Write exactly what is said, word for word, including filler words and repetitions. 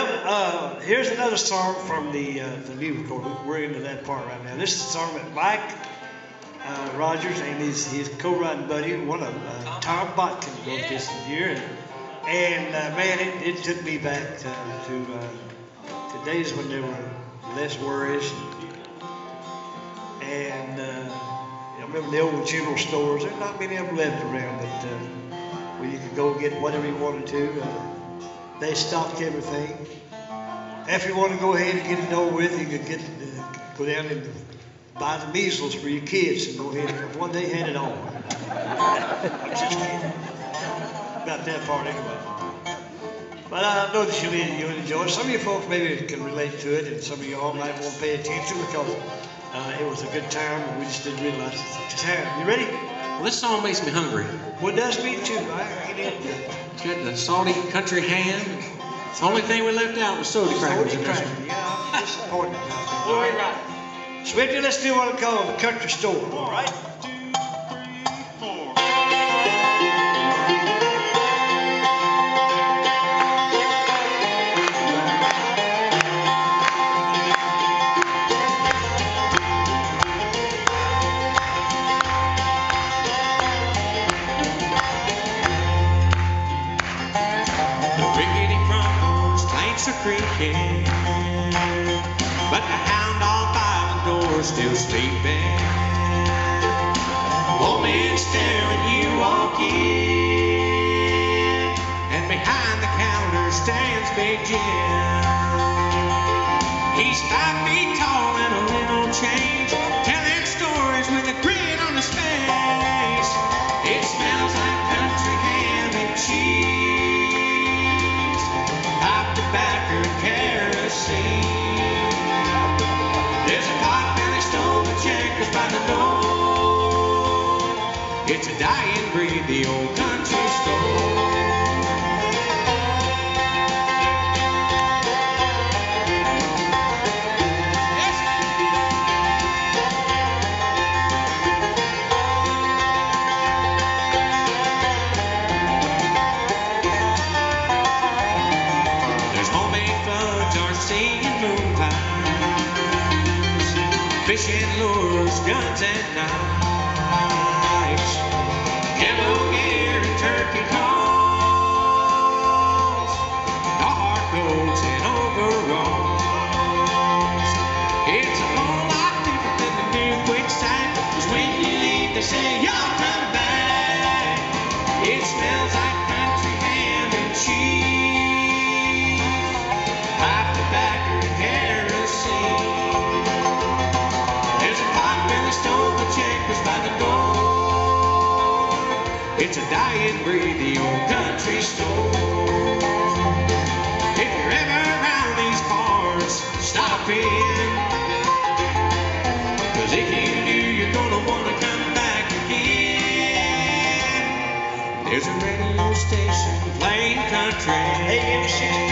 Yep. Uh, here's another song from the uh, the new recording. We're into that part right now. This is a song that Mike uh, Rogers and his, his co-writing buddy, one of them, uh, Tom Botkin, wrote this year. And, and uh, man, it, it took me back to, to uh, the days when there were less worries. And uh, I remember the old general stores. There's not many of them left around, but uh, where you could go get whatever you wanted to. Uh, They stopped everything. If you want to go ahead and get it over with, you could get uh, go down and buy the measles for your kids and go ahead. And one day had it all. I'm just kidding about that part anyway. But I know that you you enjoy. Some of you folks maybe can relate to it, and some of you all might want to pay attention because uh, it was a good time, and we just didn't realize it was a time. You ready? Well, this song makes me hungry. Well, it does me too. I get it. Got the salty country ham. The only thing we left out was soda crackers. Soda crackers, yeah. I'm disappointed. All right. Swifty, let's do what I call The Country Store. All right. Creaking, but the hound on by the door still sleeping. Old man staring, you walk in, and behind the counter stands Big Jim. He's five feet tall and a little change, telling stories with a grin on his face. It smells like country ham and cheese, tobacco, kerosene. There's a pot-bellied stove and checkers by the door. It's a dying breed, the old country store. Fishing lures, guns and knives, yellow gear and turkey calls, the hard coats and overalls. It's a whole lot different than the new quick sight, 'cause when you leave they say y'all come back. It smells like country ham and cheese, pipe tobacco and kerosene. Stole the checkers by the door. It's a dying breed, the old country store. If you're ever around these parts, stop in, 'cause if you do, you're gonna wanna come back again. There's a radio station playing country.